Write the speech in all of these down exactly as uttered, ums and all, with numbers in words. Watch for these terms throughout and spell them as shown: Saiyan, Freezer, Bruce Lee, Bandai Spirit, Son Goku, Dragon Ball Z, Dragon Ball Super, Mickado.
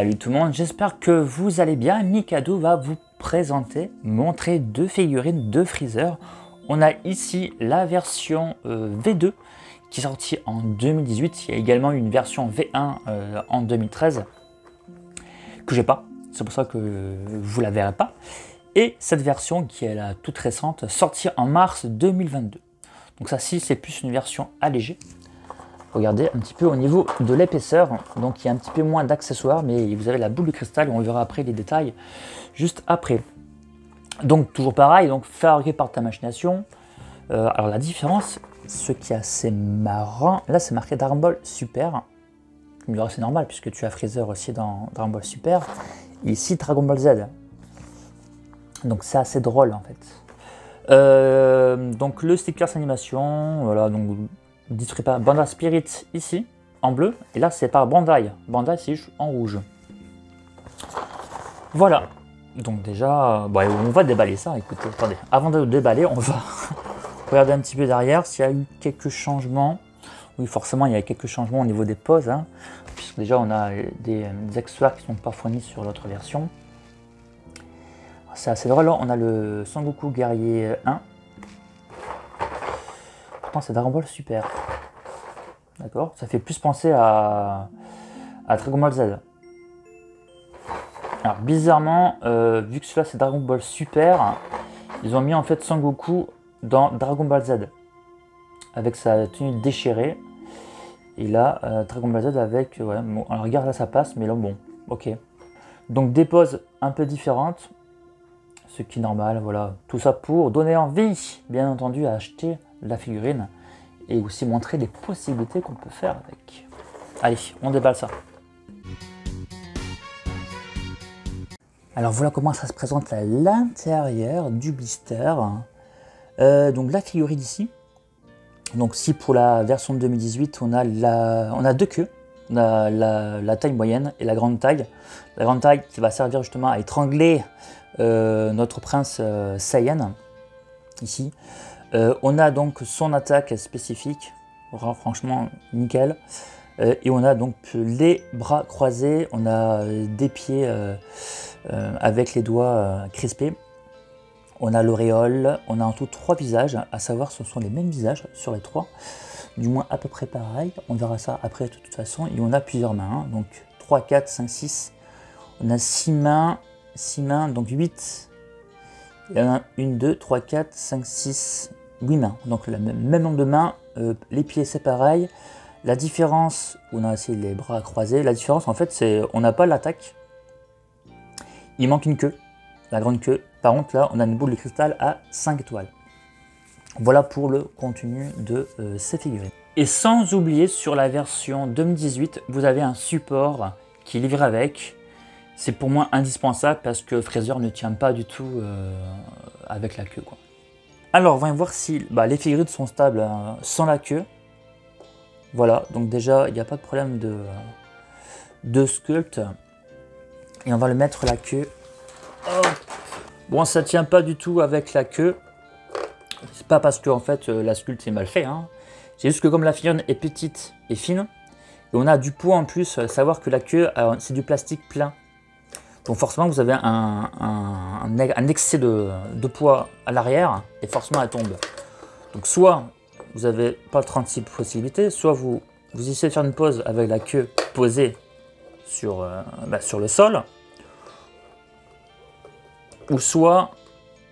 Salut tout le monde, j'espère que vous allez bien. Mickado va vous présenter, montrer deux figurines de Freezer. On a ici la version euh, V deux qui est sortie en deux mille dix-huit. Il y a également une version V un euh, en deux mille treize que j'ai pas. C'est pour ça que vous la verrez pas. Et cette version qui est la toute récente, sortie en mars deux mille vingt-deux. Donc ça, si c'est plus une version allégée. Regardez un petit peu au niveau de l'épaisseur, donc il y a un petit peu moins d'accessoires, mais vous avez la boule de cristal, on verra après les détails, juste après. Donc toujours pareil, donc fabriqué par ta machination. Euh, alors la différence, ce qui est assez marrant, là c'est marqué Dragon Ball Super. C'est normal puisque tu as Freezer aussi dans Dragon Ball Super. Et ici Dragon Ball Z. Donc c'est assez drôle en fait. Euh, donc le sticker animation, voilà, donc... Distribué par Bandai Spirit ici en bleu, et là c'est par Bandai. Bandai c'est juste en rouge. Voilà, donc déjà, bon, on va déballer ça. Écoutez, attendez, avant de déballer, on va regarder un petit peu derrière s'il y a eu quelques changements. Oui, forcément, il y a quelques changements au niveau des poses, hein, puisque déjà on a des, des accessoires qui sont pas fournis sur l'autre version. C'est assez drôle, on a le Son Goku guerrier un. C'est Dragon Ball Super, d'accord, ça fait plus penser à, à Dragon Ball Z. Alors bizarrement, euh, vu que cela c'est Dragon Ball Super, ils ont mis en fait Son Goku dans Dragon Ball Z avec sa tenue déchirée, et là euh, Dragon Ball Z avec, ouais, bon, alors regarde là ça passe, mais là bon, ok. Donc des poses un peu différentes, ce qui est normal, voilà, tout ça pour donner envie, bien entendu, à acheter la figurine et aussi montrer les possibilités qu'on peut faire avec. Allez, on déballe ça. Alors voilà comment ça se présente à l'intérieur du blister. Euh, donc la figurine ici. Donc si pour la version de deux mille dix-huit on a la, on a deux queues, on a la, la taille moyenne et la grande taille. La grande taille qui va servir justement à étrangler euh, notre prince euh, Saiyan ici. Euh, on a donc son attaque spécifique, alors, franchement nickel, euh, et on a donc les bras croisés, on a des pieds euh, euh, avec les doigts euh, crispés, on a l'auréole, on a en tout trois visages, à savoir ce sont les mêmes visages sur les trois, du moins à peu près pareil, on verra ça après de toute façon, et on a plusieurs mains, hein, donc trois, quatre, cinq, six, on a six mains, six mains, donc huit, et on a une, deux, trois, quatre, cinq, six... huit mains, donc le même nombre de mains, euh, les pieds c'est pareil, la différence, on a aussi les bras croisés, la différence en fait c'est on n'a pas l'attaque, il manque une queue, la grande queue, par contre là on a une boule de cristal à cinq étoiles. Voilà pour le contenu de euh, ces figurines. Et sans oublier sur la version deux mille dix-huit, vous avez un support qui est livré avec, c'est pour moi indispensable parce que Freezer ne tient pas du tout euh, avec la queue, quoi. Alors, voyons voir si bah, les figurines sont stables hein, sans la queue. Voilà, donc déjà, il n'y a pas de problème de, de sculpte. Et on va le mettre la queue. Oh. Bon, ça ne tient pas du tout avec la queue. C'est pas parce que en fait, la sculpte est mal faite. Hein. C'est juste que comme la figurine est petite et fine, et on a du poids en plus, savoir que la queue, c'est du plastique plein. Donc forcément vous avez un, un, un excès de, de poids à l'arrière et forcément elle tombe. Donc soit vous n'avez pas trente-six possibilités, soit vous, vous essayez de faire une pause avec la queue posée sur, euh, bah sur le sol. Ou soit,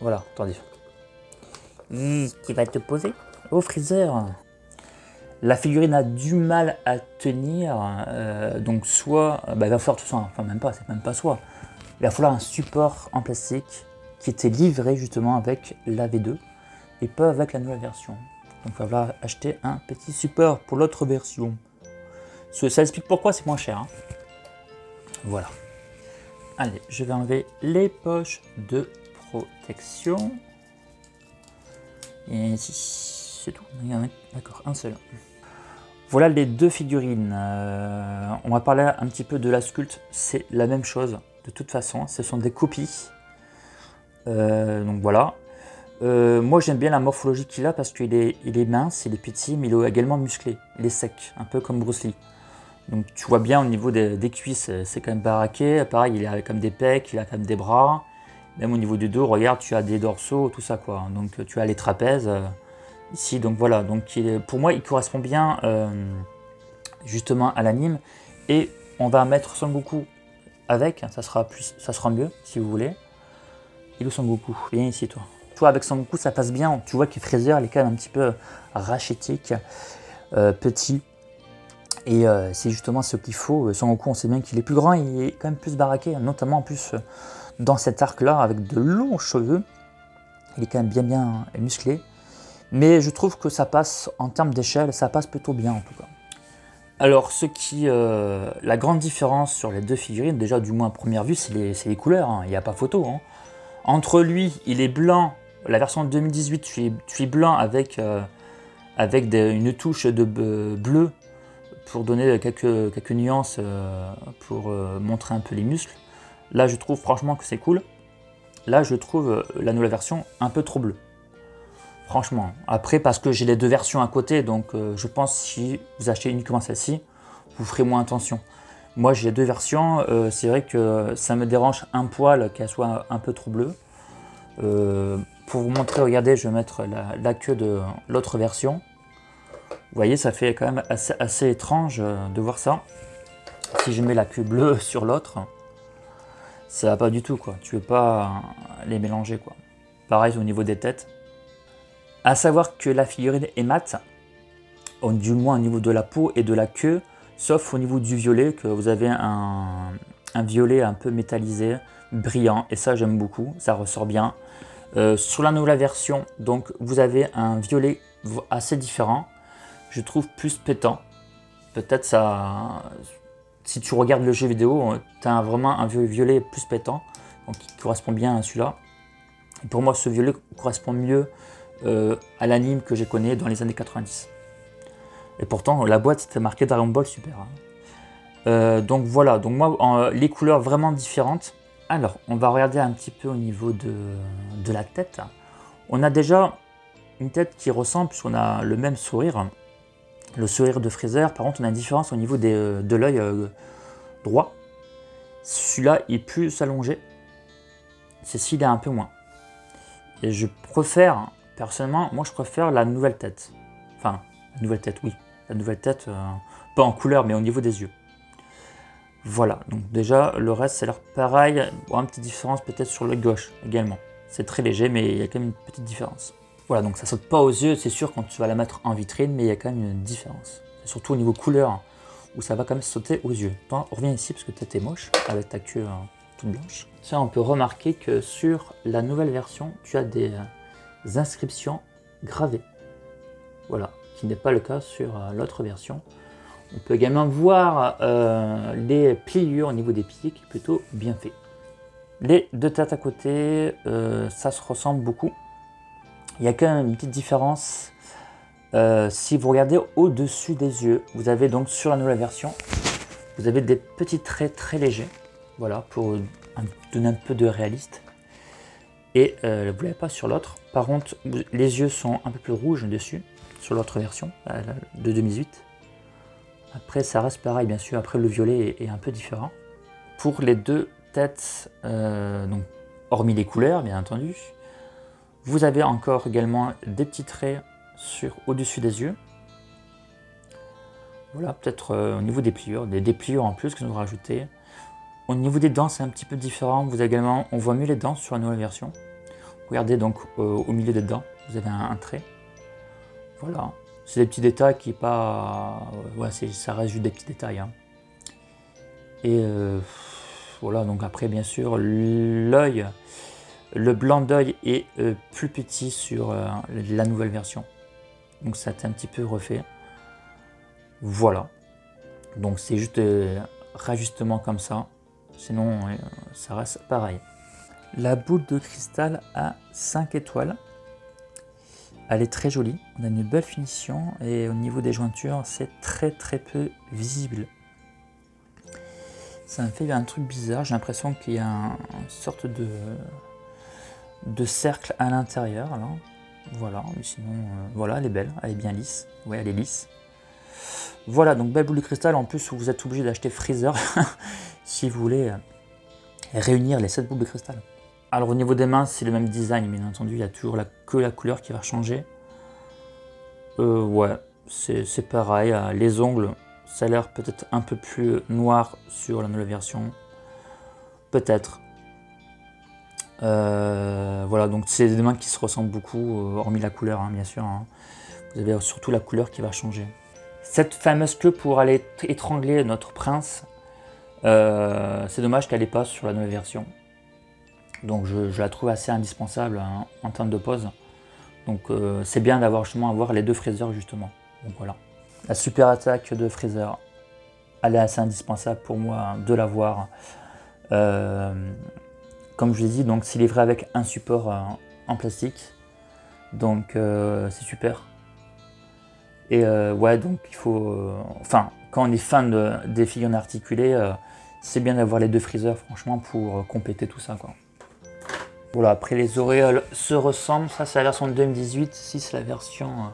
voilà, attendez, qui va te poser au Freezer. La figurine a du mal à tenir, euh, donc soit, bah, il va falloir tout ça, enfin même pas, c'est même pas soit, il va falloir un support en plastique qui était livré justement avec la V deux et pas avec la nouvelle version. Donc il va falloir acheter un petit support pour l'autre version. Ça, ça explique pourquoi c'est moins cher. Hein. Voilà. Allez, je vais enlever les poches de protection. Et ici, c'est tout. D'accord, un seul. Voilà les deux figurines. Euh, on va parler un petit peu de la sculpte. C'est la même chose de toute façon. Ce sont des copies. Euh, donc voilà. Euh, moi j'aime bien la morphologie qu'il a parce qu'il est, il est mince, il est petit, mais il est également musclé. Il est sec, un peu comme Bruce Lee. Donc tu vois bien au niveau des, des cuisses, c'est quand même baraqué. Pareil, il a quand même des pecs, il a quand même des bras. Même au niveau du dos, regarde, tu as des dorsaux, tout ça quoi. Donc tu as les trapèzes euh, ici. Donc voilà, donc il est, pour moi il correspond bien euh, justement à l'anime. Et on va mettre Son Goku avec, ça sera, plus, ça sera mieux si vous voulez. Il est où Son Goku? Viens ici toi. Toi avec Son Goku ça passe bien, tu vois que Freezer il est quand même un petit peu rachétique, euh, petit. Et euh, c'est justement ce qu'il faut. Son Goku on sait bien qu'il est plus grand, il est quand même plus baraqué, notamment en plus euh, dans cet arc là avec de longs cheveux. Il est quand même bien bien musclé, mais je trouve que ça passe en termes d'échelle, ça passe plutôt bien en tout cas. Alors ce qui, euh, la grande différence sur les deux figurines, déjà du moins à première vue, c'est les, les couleurs, hein. Il n'y a pas photo. Hein. Entre lui, il est blanc, la version deux mille dix-huit, tu es, tu es blanc avec, euh, avec des, une touche de bleu pour donner quelques, quelques nuances, euh, pour euh, montrer un peu les muscles. Là, je trouve franchement que c'est cool. Là, je trouve euh, la nouvelle version un peu trop bleue. Franchement. Après, parce que j'ai les deux versions à côté, donc euh, je pense que si vous achetez uniquement celle-ci, vous ferez moins attention. Moi, j'ai les deux versions. Euh, c'est vrai que ça me dérange un poil qu'elle soit un peu trop bleue. Euh, pour vous montrer, regardez, je vais mettre la, la queue de l'autre version. Vous voyez, ça fait quand même assez, assez étrange de voir ça. Si je mets la queue bleue sur l'autre, ça va pas du tout quoi, tu veux pas les mélanger quoi. Pareil au niveau des têtes. À savoir que la figurine est mate, du moins au niveau de la peau et de la queue, sauf au niveau du violet, que vous avez un, un violet un peu métallisé, brillant, et ça j'aime beaucoup, ça ressort bien. Euh, sur la nouvelle version, donc vous avez un violet assez différent, je trouve plus pétant, peut-être ça... Si tu regardes le jeu vidéo, tu as vraiment un violet plus pétant, donc qui correspond bien à celui-là. Pour moi, ce violet correspond mieux euh, à l'anime que j'ai connu dans les années quatre-vingt-dix. Et pourtant, la boîte c'était marqué Dragon Ball Super. Hein. Euh, donc voilà, donc moi, en, les couleurs vraiment différentes. Alors, on va regarder un petit peu au niveau de, de la tête. On a déjà une tête qui ressemble, puisqu'on a le même sourire. Le sourire de Freezer, par contre, on a une différence au niveau des, de l'œil euh, droit. Celui-là est plus allongé. Ceci-là est un peu moins. Et je préfère, personnellement, moi je préfère la nouvelle tête. Enfin, la nouvelle tête, oui. La nouvelle tête, euh, pas en couleur, mais au niveau des yeux. Voilà, donc déjà, le reste, ça a l'air pareil. Bon, une petite différence peut-être sur l'œil gauche également. C'est très léger, mais il y a quand même une petite différence. Voilà, donc ça saute pas aux yeux, c'est sûr, quand tu vas la mettre en vitrine, mais il y a quand même une différence. Surtout au niveau couleur, où ça va quand même sauter aux yeux. Attends, reviens ici parce que t'étais moche, avec ta queue hein, toute blanche. Ça, on peut remarquer que sur la nouvelle version, tu as des euh, inscriptions gravées. Voilà, qui n'est pas le cas sur euh, l'autre version. On peut également voir euh, les pliures au niveau des pieds, qui est plutôt bien fait. Les deux têtes à côté, euh, ça se ressemble beaucoup. Il y a quand même une petite différence. Euh, si vous regardez au-dessus des yeux, vous avez donc sur la nouvelle version, vous avez des petits traits très légers. Voilà, pour un, donner un peu de réaliste. Et euh, vous ne l'avez pas sur l'autre. Par contre, vous, les yeux sont un peu plus rouges dessus, sur l'autre version euh, de deux mille huit. Après, ça reste pareil, bien sûr. Après, le violet est, est un peu différent. Pour les deux têtes, euh, donc, hormis les couleurs, bien entendu. Vous avez encore également des petits traits sur au-dessus des yeux. Voilà, peut-être euh, au niveau des pliures, des, des pliures en plus que nous rajoutons. Au niveau des dents, c'est un petit peu différent. Vous avez également, on voit mieux les dents sur la nouvelle version. Regardez donc euh, au milieu des dents, vous avez un, un trait. Voilà, c'est des petits détails qui pas, euh, ouais, ça reste juste des petits détails. Hein. Et euh, voilà, donc après bien sûr l'œil. Le blanc d'œil est euh, plus petit sur euh, la nouvelle version. Donc ça a été un petit peu refait. Voilà. Donc c'est juste euh, rajustement comme ça. Sinon, euh, ça reste pareil. La boule de cristal à cinq étoiles. Elle est très jolie. On a une belle finition. Et au niveau des jointures, c'est très très peu visible. Ça me fait un truc bizarre. J'ai l'impression qu'il y a un, une sorte de... de cercle à l'intérieur, voilà, mais sinon, euh, voilà, elle est belle, elle est bien lisse, ouais, elle est lisse, Voilà, donc belle boule de cristal, en plus vous êtes obligé d'acheter Freezer si vous voulez réunir les sept boules de cristal. Alors au niveau des mains, c'est le même design, bien entendu, il n'y a toujours la, que la couleur qui va changer. Euh, ouais, c'est pareil, les ongles, ça a l'air peut-être un peu plus noir sur la nouvelle version, peut-être. Euh, voilà, donc c'est des mains qui se ressemblent beaucoup, hormis la couleur, hein, bien sûr. Hein. Vous avez surtout la couleur qui va changer. Cette fameuse queue pour aller étrangler notre prince, euh, c'est dommage qu'elle n'ait pas sur la nouvelle version. Donc je, je la trouve assez indispensable, hein, en termes de pose. Donc euh, c'est bien d'avoir justement avoir les deux Freezer justement. Donc voilà. La super attaque de Freezer, elle est assez indispensable pour moi, hein, de l'avoir. Euh, comme je l'ai dit, donc c'est livré avec un support euh, en plastique. Donc euh, c'est super. Et euh, ouais, donc il faut. Euh, enfin, quand on est fan de, des figurines articulées, euh, c'est bien d'avoir les deux Freezer franchement pour euh, compléter tout ça, quoi. Voilà, après les auréoles se ressemblent, ça c'est la version deux mille dix-huit, si c'est la version, euh,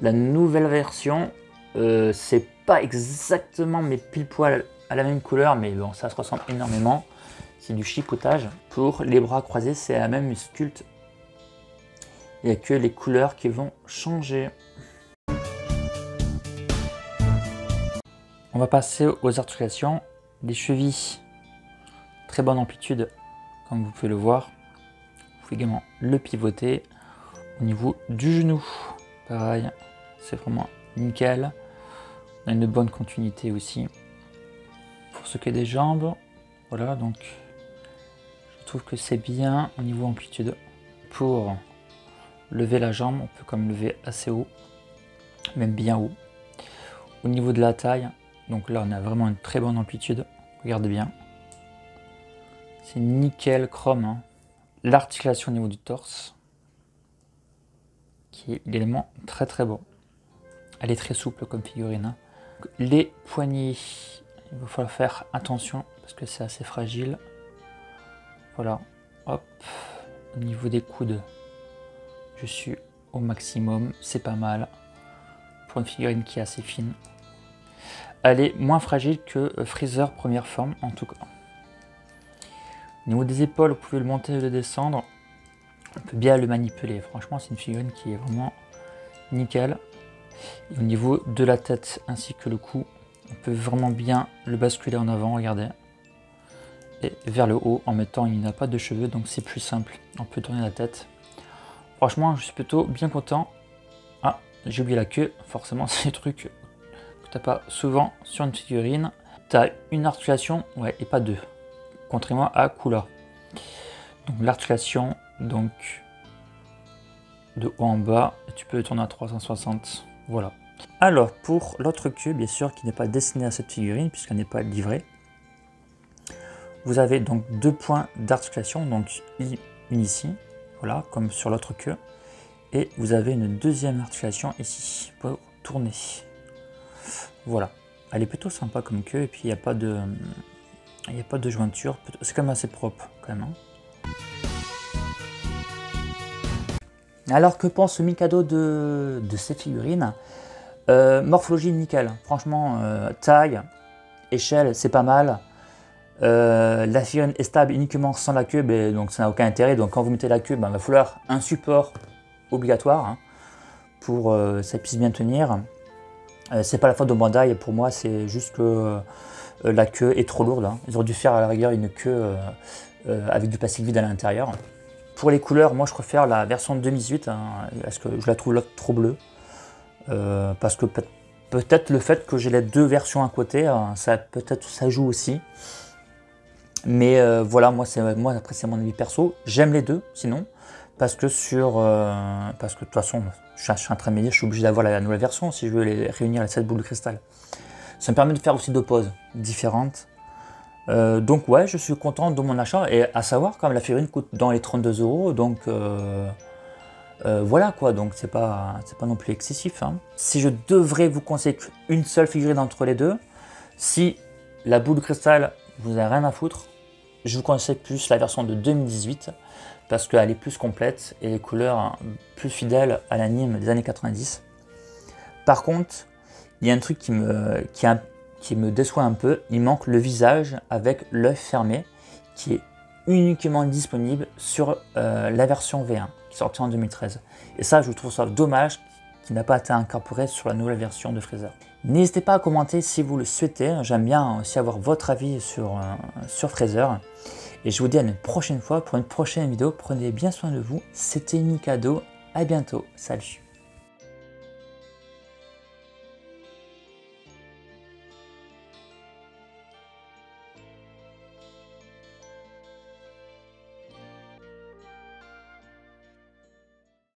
la nouvelle version, euh, c'est pas exactement mais pile poil à la même couleur, mais bon ça se ressemble énormément, c'est du chipotage. Pour les bras croisés c'est la même sculpte, il n'y a que les couleurs qui vont changer. On va passer aux articulations des chevilles, très bonne amplitude comme vous pouvez le voir. Vous pouvez également le pivoter au niveau du genou. Pareil, c'est vraiment nickel. On a une bonne continuité aussi. Pour ce qui est des jambes, voilà, donc je trouve que c'est bien au niveau amplitude. Pour lever la jambe, on peut comme lever assez haut, même bien haut. Au niveau de la taille, donc là on a vraiment une très bonne amplitude. Regardez bien. C'est nickel chrome. Hein. L'articulation au niveau du torse, qui est également très très beau. Elle est très souple comme figurine. Les poignets, il va falloir faire attention parce que c'est assez fragile. Voilà, hop, au niveau des coudes, je suis au maximum, c'est pas mal. Pour une figurine qui est assez fine. Elle est moins fragile que Freezer première forme en tout cas. Au niveau des épaules, vous pouvez le monter et le descendre. On peut bien le manipuler. Franchement, c'est une figurine qui est vraiment nickel. Et au niveau de la tête ainsi que le cou, on peut vraiment bien le basculer en avant, regardez. Et vers le haut, en mettant, il n'a pas de cheveux, donc c'est plus simple. On peut tourner la tête. Franchement, je suis plutôt bien content. Ah, j'ai oublié la queue. Forcément, c'est des trucs que tu n'as pas souvent sur une figurine. Tu as une articulation, ouais, et pas deux. Contrairement à Kula. Donc l'articulation, donc de haut en bas, tu peux le tourner à trois cent soixante. Voilà. Alors pour l'autre queue, bien sûr, qui n'est pas destinée à cette figurine puisqu'elle n'est pas livrée, vous avez donc deux points d'articulation, donc une ici, voilà, comme sur l'autre queue, et vous avez une deuxième articulation ici pour tourner. Voilà. Elle est plutôt sympa comme queue et puis il n'y a pas de Il n'y a pas de jointure, c'est quand même assez propre quand même. Alors que pense Mickado de, de ces figurines? euh, Morphologie nickel, franchement, euh, taille, échelle, c'est pas mal. Euh, la figurine est stable uniquement sans la queue, mais, donc ça n'a aucun intérêt. Donc quand vous mettez la queue, ben, il va falloir un support obligatoire, hein, pour que euh, ça puisse bien tenir. Euh, c'est pas la faute de Bandai, pour moi c'est juste que euh, la queue est trop lourde, hein. Ils auraient dû faire à la rigueur une queue euh, euh, avec du plastique vide à l'intérieur. Pour les couleurs, moi je préfère la version deux mille dix-huit, hein, parce que je la trouve là, trop bleue. Euh, parce que peut-être peut le fait que j'ai les deux versions à côté, hein, ça peut-être ça joue aussi. Mais euh, voilà, moi, moi après c'est mon avis perso, j'aime les deux sinon. Parce que sur, euh, parce que de toute façon, je, je suis en train de me dire, je suis obligé d'avoir la nouvelle version si je veux les, réunir les sept boules de cristal. Ça me permet de faire aussi deux poses différentes. Euh, donc ouais, je suis content de mon achat. Et à savoir, quand même, la figurine coûte dans les trente-deux euros. Donc euh, euh, voilà quoi, donc c'est pas, c'est pas non plus excessif. Hein. Si je devrais vous conseiller une seule figurine entre les deux, si la boule de cristal vous a rien à foutre, je vous conseille plus la version de deux mille dix-huit. Parce qu'elle est plus complète et les couleurs plus fidèles à l'anime des années quatre-vingt-dix. Par contre, il y a un truc qui me, qui, a, qui me déçoit un peu, il manque le visage avec l'œil fermé, qui est uniquement disponible sur euh, la version V un, qui sortit en deux mille treize. Et ça, je trouve ça dommage qu'il n'a pas été incorporé sur la nouvelle version de Freezer. N'hésitez pas à commenter si vous le souhaitez, j'aime bien aussi avoir votre avis sur, euh, sur Freezer. Et je vous dis à une prochaine fois pour une prochaine vidéo, prenez bien soin de vous, c'était Mickado, à bientôt, salut!